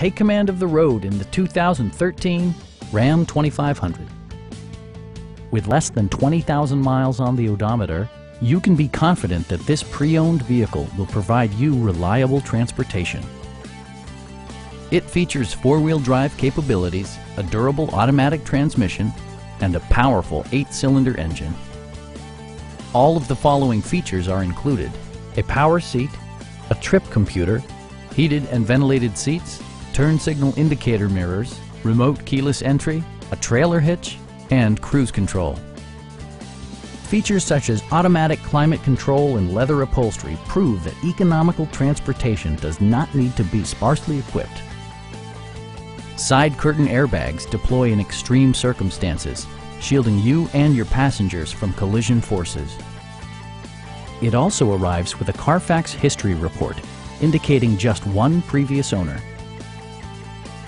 take command of the road in the 2013 Ram 2500. With less than 20,000 miles on the odometer, you can be confident that this pre-owned vehicle will provide you reliable transportation. It features four-wheel drive capabilities, a durable automatic transmission, and a powerful 8-cylinder engine. All of the following features are included: a power seat, a trip computer, heated and ventilated seats, turn signal indicator mirrors, remote keyless entry, a trailer hitch, and cruise control. Features such as automatic climate control and leather upholstery prove that economical transportation does not need to be sparsely equipped. Side curtain airbags deploy in extreme circumstances, shielding you and your passengers from collision forces. It also arrives with a Carfax history report, indicating just one previous owner.